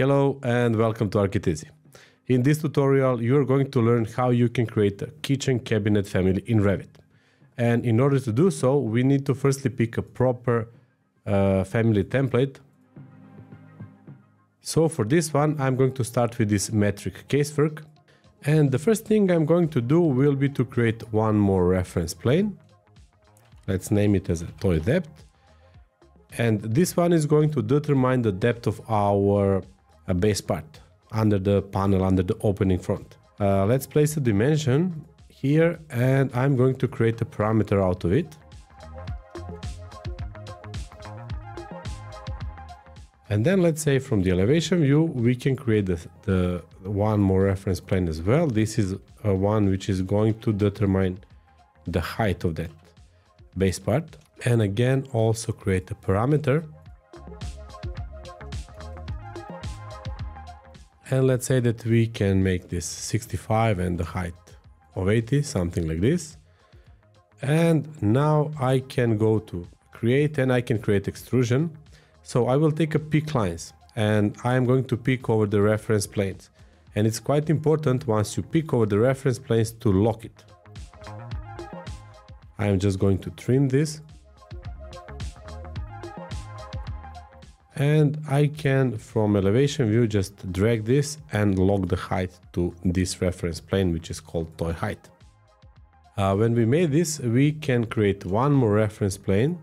Hello and welcome to Ark It Easy. In this tutorial, you are going to learn how you can create a kitchen cabinet family in Revit. And in order to do so, we need to firstly pick a proper family template. So for this one, I'm going to start with this metric casework. And the first thing I'm going to do will be to create one more reference plane. Let's name it as a toy depth. And this one is going to determine the depth of our base part under the panel, under the opening front. Let's place a dimension here and I'm going to create a parameter out of it. And then let's say from the elevation view, we can create the one more reference plane as well. This is a one which is going to determine the height of that base part. And again, also create a parameter. And let's say that we can make this 65 and the height of 80, something like this. And now I can go to create and I can create extrusion. So I will take a pick lines and I am going to pick over the reference planes. And it's quite important once you pick over the reference planes to lock it. I am just going to trim this. And I can, from elevation view, just drag this and lock the height to this reference plane, which is called toy height. When we made this, we can create one more reference plane.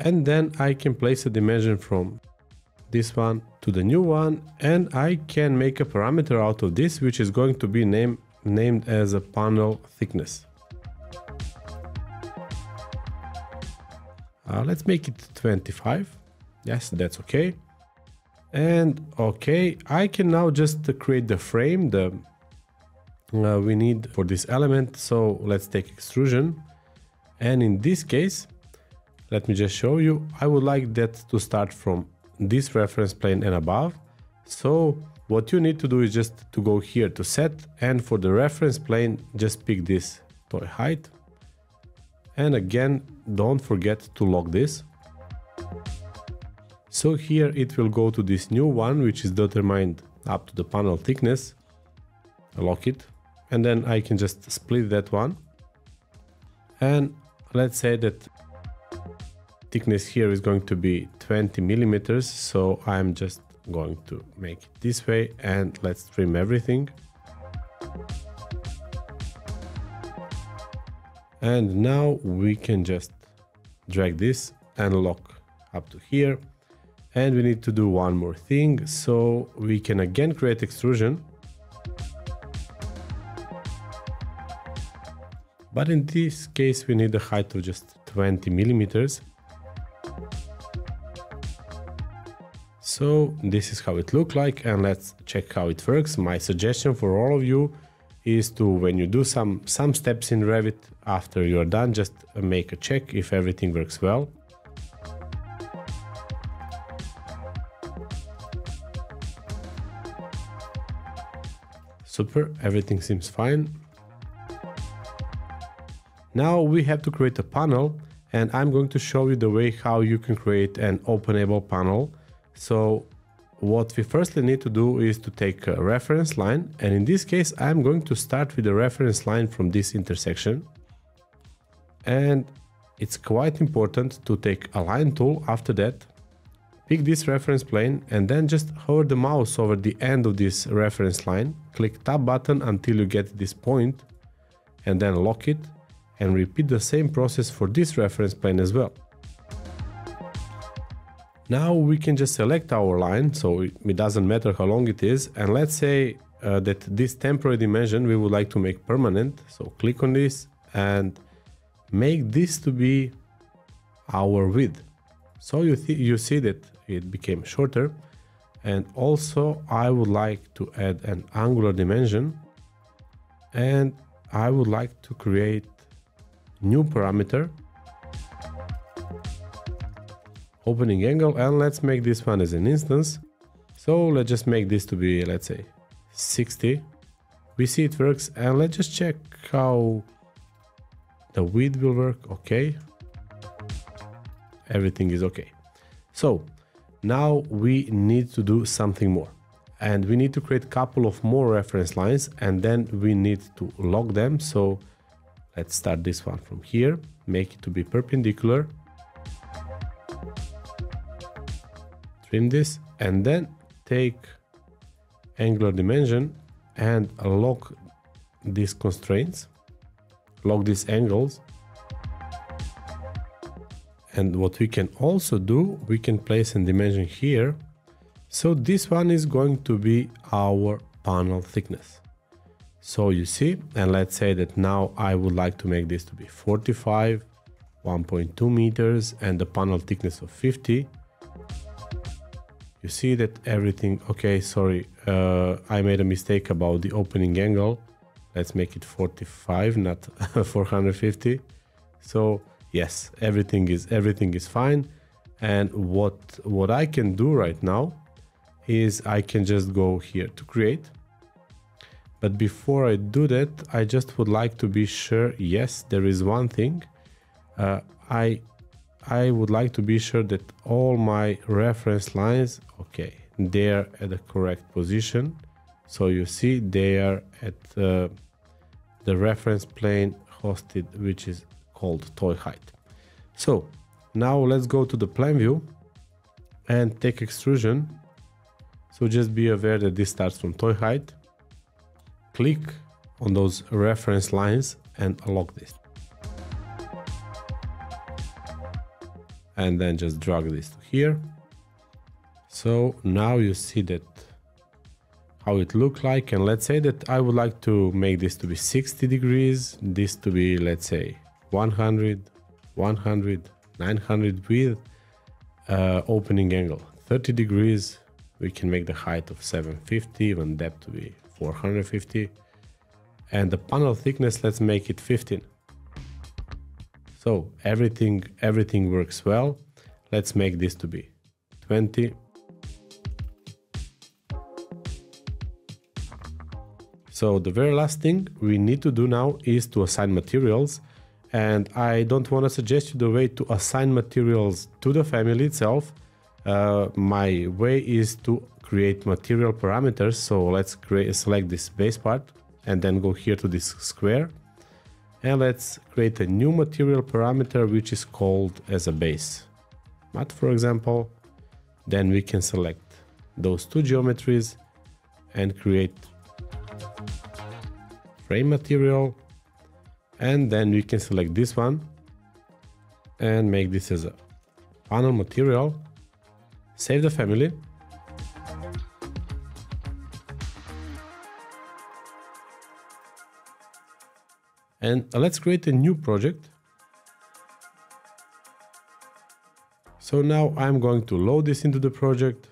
And then I can place a dimension from this one to the new one. And I can make a parameter out of this, which is going to be named as a panel thickness. Let's make it 25. Yes, that's okay. And okay, I can now just create the frame we need for this element. So let's take extrusion. And in this case, let me just show you. I would like that to start from this reference plane and above. So what you need to do is just to go here to set. And for the reference plane, just pick this toy height. And again, don't forget to lock this. So here it will go to this new one, which is determined up to the panel thickness. Lock it. And then I can just split that one. And let's say that thickness here is going to be 20 millimeters. So I'm just going to make it this way and let's trim everything. And now we can just drag this and lock up to here. And we need to do one more thing, so we can again create extrusion. But in this case, we need a height of just 20 millimeters. So this is how it looks like, and let's check how it works. My suggestion for all of you is to, when you do some steps in Revit, after you're done, just make a check if everything works well. Super, everything seems fine. Now we have to create a panel, and I'm going to show you the way how you can create an openable panel. So what we firstly need to do is to take a reference line, and in this case I'm going to start with a reference line from this intersection. And it's quite important to take a line tool after that. Pick this reference plane and then just hover the mouse over the end of this reference line. Click tab button until you get this point and then lock it, and repeat the same process for this reference plane as well. Now we can just select our line, so it doesn't matter how long it is. And let's say that this temporary dimension we would like to make permanent. So click on this and make this to be our width. So you see that it became shorter. And also I would like to add an angular dimension, and I would like to create new parameter, opening angle, and let's make this one as an instance. So let's just make this to be, let's say, 60. We see it works, and let's just check how the width will work. Okay. Everything is okay. So now we need to do something more. and we need to create a couple of more reference lines, and then we need to lock them. So let's start this one from here, make it to be perpendicular, trim this, and then take angular dimension and lock these constraints, lock these angles. And what we can also do, we can place a dimension here. So this one is going to be our panel thickness. So you see, and let's say that now I would like to make this to be 45, 1.2 meters, and the panel thickness of 50. You see that everything, okay, sorry, I made a mistake about the opening angle. Let's make it 45, not 450. So yes, everything is fine. And what I can do right now is I can just go here to create. But before I do that, I just would like to be sure. Yes, there is one thing. I would like to be sure that all my reference lines, okay, they're at the correct position. So you see they are at the reference plane hosted, which is called toy height. So now let's go to the plan view and take extrusion. So just be aware that this starts from toy height. Click on those reference lines and lock this. And then just drag this to here. So now you see that how it looks like. And let's say that I would like to make this to be 60 degrees, this to be, let's say, 100, 100, 900 with opening angle 30 degrees. We can make the height of 750, even depth to be 450. And the panel thickness, let's make it 15. So everything works well. Let's make this to be 20. So the very last thing we need to do now is to assign materials. And I don't want to suggest you the way to assign materials to the family itself. My way is to create material parameters. So let's select this base part and then go here to this square. And let's create a new material parameter, which is called as a base mat, for example. Then we can select those two geometries and create frame material. And then we can select this one and make this as a panel material. Save the family. And let's create a new project. So now I'm going to load this into the project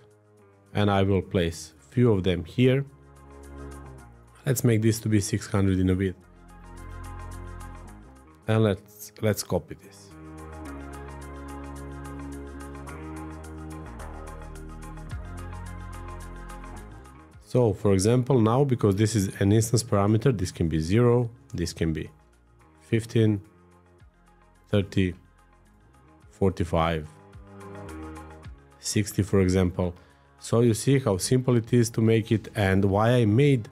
and I will place a few of them here. Let's make this to be 600 in a bit. And let's copy this. So for example, now, because this is an instance parameter, this can be 0, this can be 15, 30, 45, 60, for example. So you see how simple it is to make it, and why I made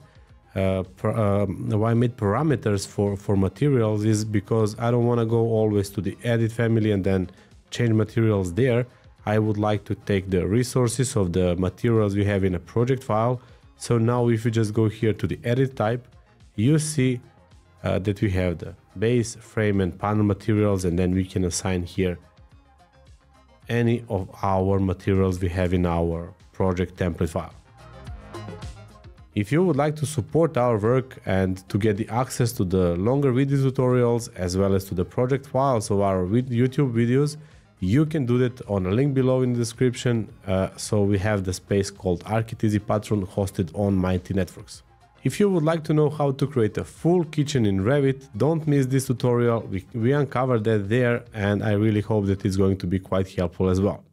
parameters for materials is because I don't want to go always to the edit family and then change materials there. I would like to take the resources of the materials we have in a project file. So now if you just go here to the edit type, you see that we have the base, frame, and panel materials, and then we can assign here any of our materials we have in our project template file. If you would like to support our work and to get the access to the longer video tutorials as well as to the project files of our YouTube videos, you can do that on a link below in the description. So we have the space called Ark It Easy Patron hosted on Mighty Networks. If you would like to know how to create a full kitchen in Revit, don't miss this tutorial. We uncovered that there, and I really hope that it's going to be quite helpful as well.